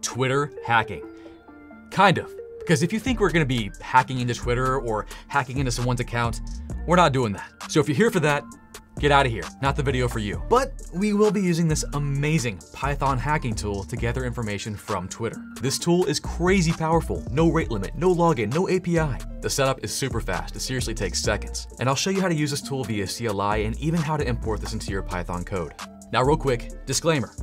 Twitter hacking. Kind of. Because if you think we're gonna be hacking into Twitter or hacking into someone's account, we're not doing that. So if you're here for that, get out of here, not the video for you. But we will be using this amazing Python hacking tool to gather information from Twitter. This tool is crazy powerful, no rate limit, no login, no API. The setup is super fast, it seriously takes seconds. And I'll show you how to use this tool via CLI and even how to import this into your Python code. Now real quick, disclaimer.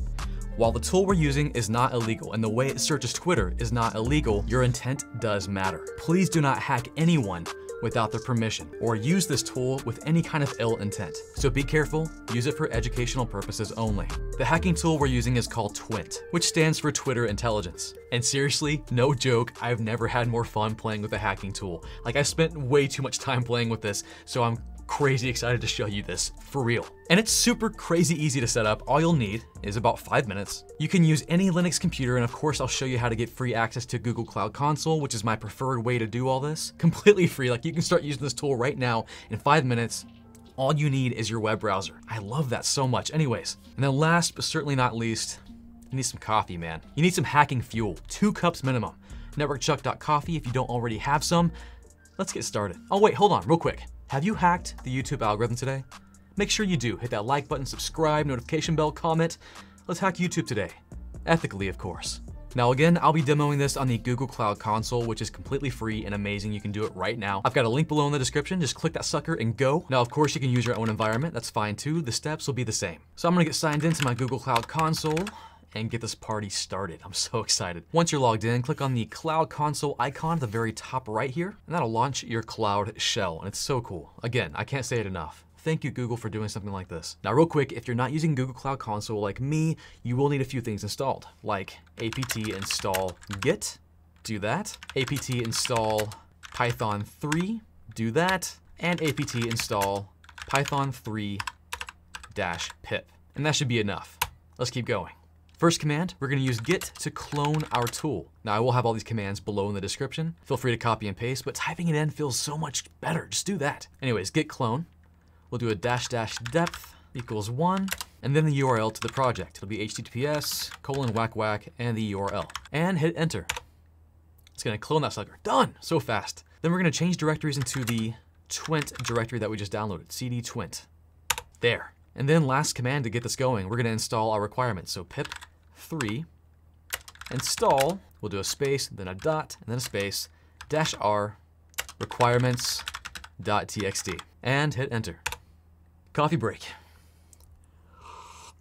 While the tool we're using is not illegal and the way it searches Twitter is not illegal, your intent does matter. Please do not hack anyone without their permission or use this tool with any kind of ill intent. So be careful, use it for educational purposes only. The hacking tool we're using is called TWINT, which stands for Twitter Intelligence. And seriously, no joke, I've never had more fun playing with a hacking tool. Like, I spent way too much time playing with this, so I'm crazy excited to show you this, for real. And it's super crazy easy to set up. All you'll need is about 5 minutes. You can use any Linux computer, and of course I'll show you how to get free access to Google Cloud Console, which is my preferred way to do all this. Completely free, like you can start using this tool right now in 5 minutes. All you need is your web browser. I love that so much. Anyways, and then last but certainly not least, you need some coffee, man. You need some hacking fuel, 2 cups minimum. NetworkChuck.coffee if you don't already have some. Let's get started. Oh wait, hold on, real quick. Have you hacked the YouTube algorithm today? Make sure you do. Hit that like button, subscribe, notification bell, comment. Let's hack YouTube today. Ethically, of course. Now again, I'll be demoing this on the Google Cloud Console, which is completely free and amazing. You can do it right now. I've got a link below in the description. Just click that sucker and go. Now, of course, you can use your own environment. That's fine too. The steps will be the same. So I'm gonna get signed into my Google Cloud Console and get this party started. I'm so excited. Once you're logged in, click on the Cloud Console icon at the very top right here, and that'll launch your Cloud Shell, and it's so cool. Again, I can't say it enough. Thank you, Google, for doing something like this. Now, real quick, if you're not using Google Cloud Console like me, you will need a few things installed, like apt install git, do that, apt install Python 3, do that, and apt install Python 3-pip, and that should be enough. Let's keep going. First command, we're gonna use git to clone our tool. Now, I will have all these commands below in the description. Feel free to copy and paste, but typing it in feels so much better. Just do that. Anyways, git clone. We'll do a --depth = 1, and then the URL to the project. It'll be https://whack/whack and the URL. And hit enter. It's gonna clone that sucker. Done, so fast. Then we're gonna change directories into the twint directory that we just downloaded, cd twint. There. And then last command to get this going, we're gonna install our requirements. So pip 3 install, we'll do a space, then a dot, and then a space, -r requirements.txt, and hit enter. Coffee break.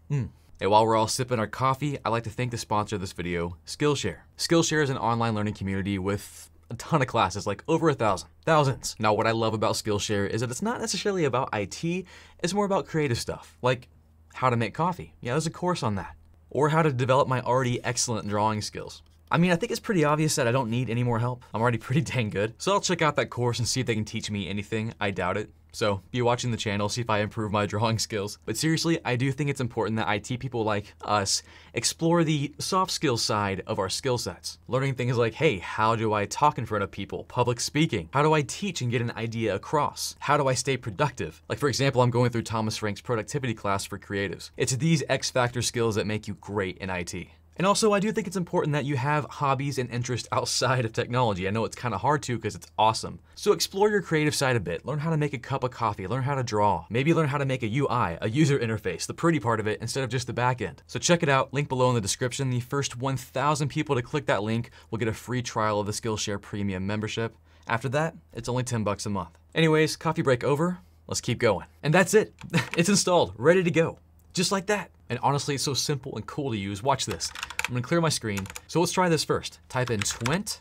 And while we're all sipping our coffee, I'd like to thank the sponsor of this video, Skillshare. Skillshare is an online learning community with a ton of classes, like over 1,000. Thousands. Now, what I love about Skillshare is that it's not necessarily about IT, it's more about creative stuff, like how to make coffee. Yeah, there's a course on that. Or how to develop my already excellent drawing skills. I mean, I think it's pretty obvious that I don't need any more help. I'm already pretty dang good. So I'll check out that course and see if they can teach me anything. I doubt it. So be watching the channel, see if I improve my drawing skills. But seriously, I do think it's important that IT people like us explore the soft skills side of our skill sets. Learning things like, hey, how do I talk in front of people? Public speaking. How do I teach and get an idea across? How do I stay productive? Like, for example, I'm going through Thomas Frank's productivity class for creatives. It's these X factor skills that make you great in IT. And also, I do think it's important that you have hobbies and interests outside of technology. I know it's kind of hard to because it's awesome. So explore your creative side a bit. Learn how to make a cup of coffee, learn how to draw, maybe learn how to make a UI, a user interface, the pretty part of it instead of just the back end. So check it out, link below in the description. The first 1,000 people to click that link will get a free trial of the Skillshare Premium membership. After that, it's only $10 a month. Anyways, coffee break over, let's keep going. And that's it, it's installed, ready to go, just like that. And honestly, it's so simple and cool to use. Watch this. I'm gonna clear my screen. So let's try this first. Type in twint,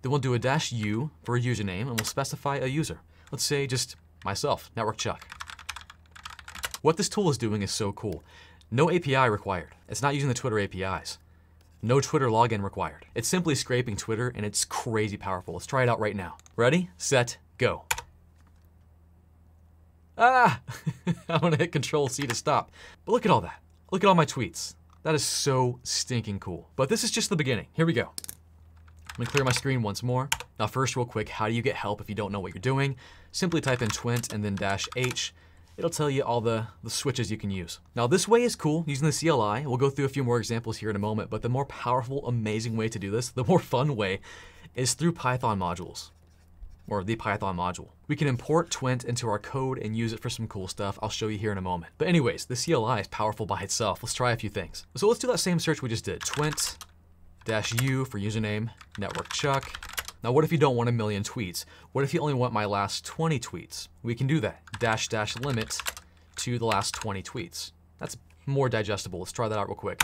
then we'll do a -u for a username, and we'll specify a user. Let's say just myself, NetworkChuck. What this tool is doing is so cool. No API required. It's not using the Twitter APIs. No Twitter login required. It's simply scraping Twitter, and it's crazy powerful. Let's try it out right now. Ready, set, go. Ah, I'm gonna hit Control-C to stop. But look at all that. Look at all my tweets. That is so stinking cool. But this is just the beginning. Here we go. I'm gonna clear my screen once more. Now first, real quick, how do you get help if you don't know what you're doing? Simply type in twint and then -h, it'll tell you all the switches you can use. Now this way is cool, using the CLI. We'll go through a few more examples here in a moment, but the more powerful, amazing way to do this, the more fun way, is through Python modules, or the Python module. We can import Twint into our code and use it for some cool stuff. I'll show you here in a moment. But anyways, the CLI is powerful by itself. Let's try a few things. So let's do that same search we just did, twint-u for username, NetworkChuck. Now what if you don't want 1 million tweets? What if you only want my last 20 tweets? We can do that, -- limit to the last 20 tweets. That's more digestible. Let's try that out real quick.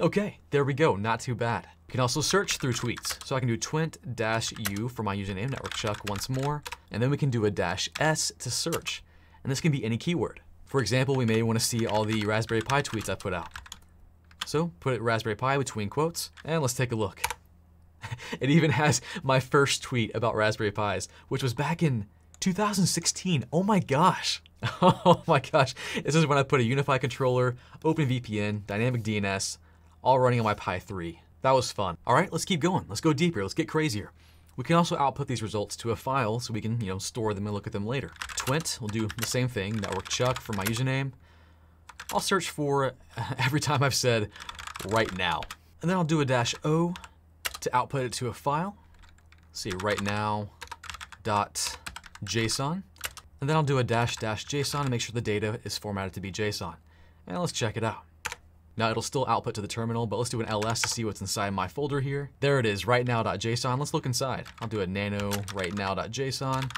Okay, there we go, not too bad. You can also search through tweets. So I can do twint-u for my username, NetworkChuck, once more, and then we can do a -s to search. And this can be any keyword. For example, we may want to see all the Raspberry Pi tweets I put out. So put Raspberry Pi between quotes, and let's take a look. It even has my first tweet about Raspberry Pis, which was back in 2016. Oh my gosh. Oh my gosh. This is when I put a Unify controller, OpenVPN, dynamic DNS, all running on my Pi 3. That was fun. All right, let's keep going. Let's go deeper. Let's get crazier. We can also output these results to a file so we can, store them and look at them later. Twint, we'll do the same thing, NetworkChuck for my username. I'll search for every time I've said right now. And then I'll do a -o. To output it to a file, see right now.json, and then I'll do a --json and make sure the data is formatted to be JSON. And let's check it out. Now it'll still output to the terminal, but let's do an ls to see what's inside my folder here. There it is, right now.json. Let's look inside. I'll do a nano right now.json,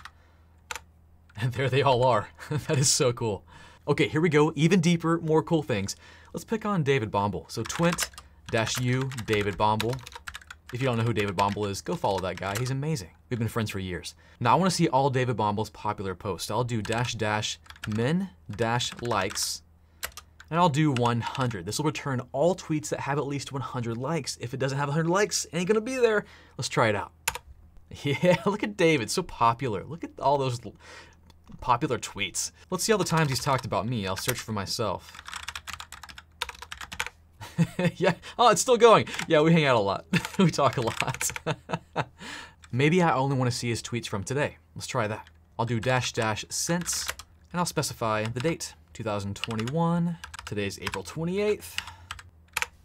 and there they all are. That is so cool. Okay, here we go, even deeper, more cool things. Let's pick on David Bomble. So twint-u David Bomble. If you don't know who David Bomble is, go follow that guy. He's amazing. We've been friends for years. Now I want to see all David Bomble's popular posts. I'll do -min -likes, and I'll do 100. This will return all tweets that have at least 100 likes. If it doesn't have 100 likes, it ain't gonna be there. Let's try it out. Yeah, look at David, so popular. Look at all those popular tweets. Let's see all the times he's talked about me. I'll search for myself. Yeah, oh, it's still going. Yeah, we hang out a lot. We talk a lot. Maybe I only want to see his tweets from today. Let's try that. I'll do -since, and I'll specify the date, 2021. Today's April 28th.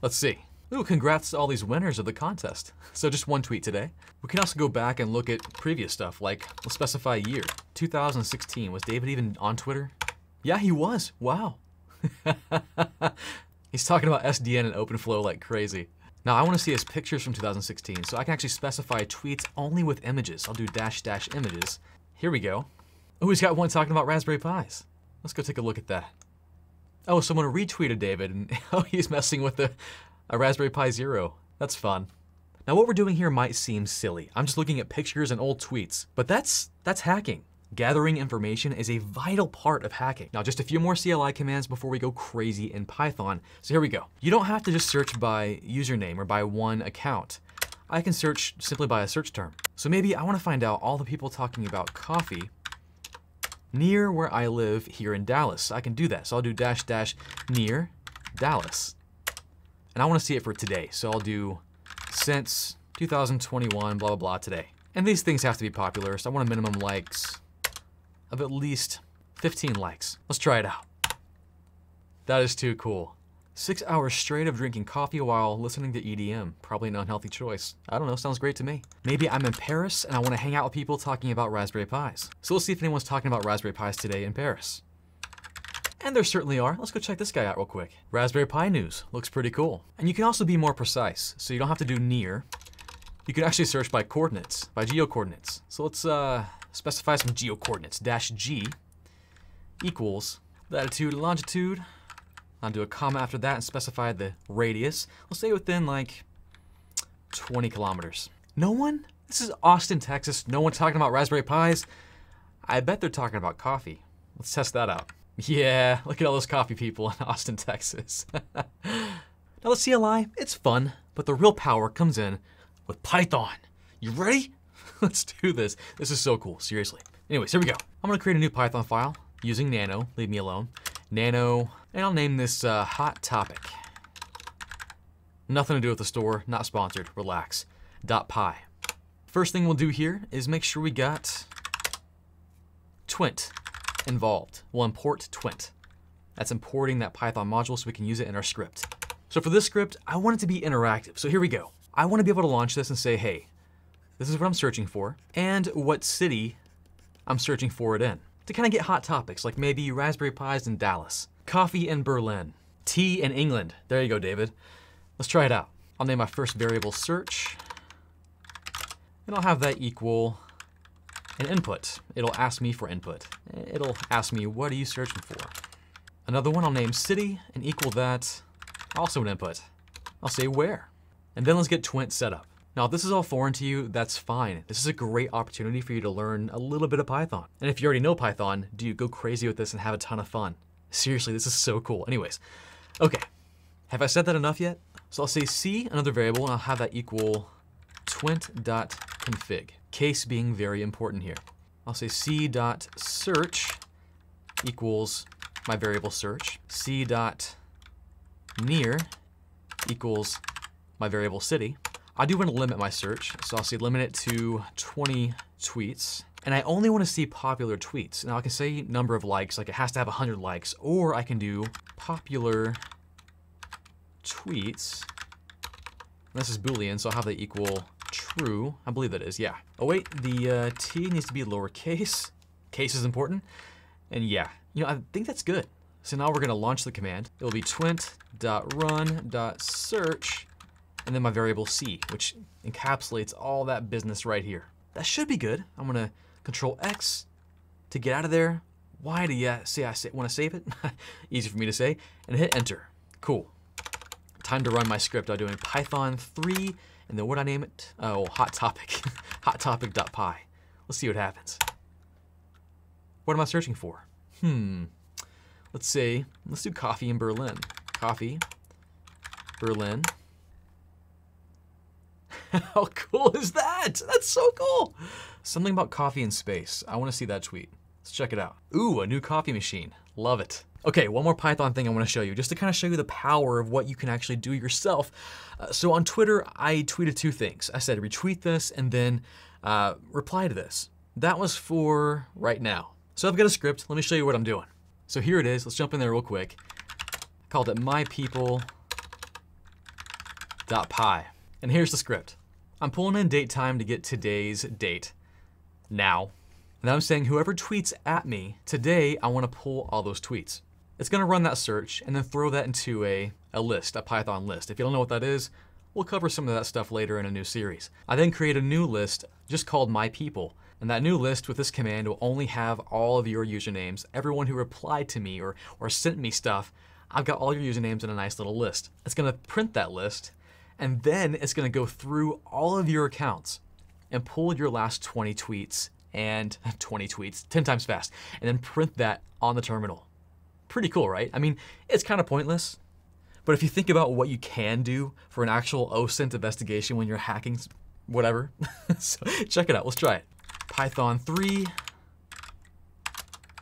Let's see. Ooh, congrats to all these winners of the contest. So just one tweet today. We can also go back and look at previous stuff, like let's specify a year, 2016. Was David even on Twitter? Yeah, he was. Wow. He's talking about SDN and OpenFlow like crazy. Now I want to see his pictures from 2016, so I can actually specify tweets only with images. I'll do --images. Here we go. Oh, he's got one talking about Raspberry Pis. Let's go take a look at that. Oh, someone retweeted David, and oh, he's messing with a Raspberry Pi Zero. That's fun. Now what we're doing here might seem silly. I'm just looking at pictures and old tweets, but that's hacking. Gathering information is a vital part of hacking. Now just a few more CLI commands before we go crazy in Python. So here we go. You don't have to just search by username or by one account. I can search simply by a search term. So maybe I want to find out all the people talking about coffee near where I live here in Dallas. I can do that. So I'll do --near Dallas. And I want to see it for today. So I'll do since 2021, blah, blah, blah, today. And these things have to be popular. So I want a minimum likes of at least 15 likes. Let's try it out. That is too cool. 6 hours straight of drinking coffee while listening to EDM. Probably an unhealthy choice. I don't know, sounds great to me. Maybe I'm in Paris and I want to hang out with people talking about Raspberry Pis. So let's see if anyone's talking about Raspberry Pis today in Paris. And there certainly are. Let's go check this guy out real quick. Raspberry Pi news, looks pretty cool. And you can also be more precise. So you don't have to do near. You can actually search by coordinates, by geo-coordinates. So let's specify some geo-coordinates. -g equals latitude and longitude. I'll do a comma after that and specify the radius. We'll say within like 20 kilometers. No one? This is Austin, Texas. No one talking about Raspberry Pis. I bet they're talking about coffee. Let's test that out. Yeah, look at all those coffee people in Austin, Texas. Now the CLI, it's fun, but the real power comes in with Python. You ready? Let's do this. This is so cool, seriously. Anyways, here we go. I'm gonna create a new Python file using nano, leave me alone, nano, and I'll name this hot topic. Nothing to do with the store, not sponsored, relax, .py. First thing we'll do here is make sure we got twint involved? We'll import twint. That's importing that Python module so we can use it in our script. So for this script, I want it to be interactive. So here we go. I want to be able to launch this and say, hey, this is what I'm searching for and what city I'm searching for it in. To kind of get hot topics, like maybe Raspberry Pis in Dallas, coffee in Berlin, tea in England. There you go, David. Let's try it out. I'll name my first variable search, and I'll have that equal an input. It'll ask me for input. It'll ask me, what are you searching for? Another one I'll name city and equal that, also an input. I'll say where. And then let's get twint set up. Now, if this is all foreign to you, that's fine. This is a great opportunity for you to learn a little bit of Python. And if you already know Python, dude, go crazy with this and have a ton of fun. Seriously, this is so cool. Anyways, okay. Have I said that enough yet? So I'll say C, another variable, and I'll have that equal twint.config. Case being very important here. I'll say C.search equals my variable search. C.near equals my variable city. I do want to limit my search, so I'll say limit it to 20 tweets. And I only want to see popular tweets. Now I can say number of likes, like it has to have 100 likes, or I can do popular tweets. And this is Boolean, so I'll have that equal true. I believe that is, yeah. Oh wait, the T needs to be lowercase. Case is important. And yeah, you know, I think that's good. So now we're going to launch the command. It'll be twint.run.search, and then my variable C, which encapsulates all that business right here. That should be good. I'm gonna control X to get out of there. Y to say I wanna save it, easy for me to say, and hit enter. Cool. Time to run my script. I'll do in Python 3, and then what'd I name it? Oh, hot topic, hottopic.py. Let's see what happens. What am I searching for? Let's say, let's do coffee in Berlin. Coffee, Berlin. How cool is that? That's so cool. Something about coffee in space. I want to see that tweet. Let's check it out. Ooh, a new coffee machine. Love it. Okay, one more Python thing I want to show you, just to kind of show you the power of what you can actually do yourself. So on Twitter, I tweeted two things. I said, retweet this and then reply to this. That was for right now. So I've got a script. Let me show you what I'm doing. So here it is. Let's jump in there real quick. I called it mypeople.py. And here's the script. I'm pulling in date time to get today's date, now. And I'm saying whoever tweets at me, today I want to pull all those tweets. It's going to run that search and then throw that into a list, a Python list. If you don't know what that is, we'll cover some of that stuff later in a new series. I then create a new list just called My People. And that new list with this command will only have all of your usernames, everyone who replied to me or sent me stuff. I've got all your usernames in a nice little list. It's going to print that list. And then it's going to go through all of your accounts and pull your last 10 times fast, and then print that on the terminal. Pretty cool, right? I mean, it's kind of pointless, but if you think about what you can do for an actual OSINT investigation when you're hacking whatever, so check it out. Let's try it. Python 3,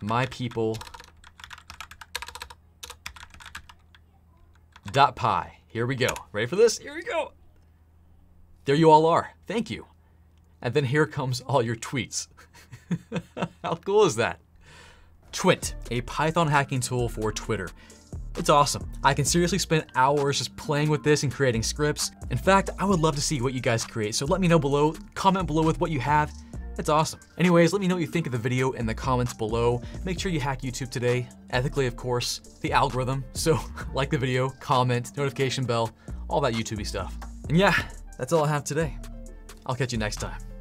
mypeople.py. Here we go. Ready for this? Here we go. There you all are. Thank you. And then here comes all your tweets. How cool is that? Twint, a Python hacking tool for Twitter. It's awesome. I can seriously spend hours just playing with this and creating scripts. In fact, I would love to see what you guys create. So let me know below. Comment below with what you have. That's awesome. Anyways, let me know what you think of the video in the comments below. Make sure you hack YouTube today, ethically, of course, the algorithm. So like the video, comment, notification bell, all that YouTubey stuff. And yeah, that's all I have today. I'll catch you next time.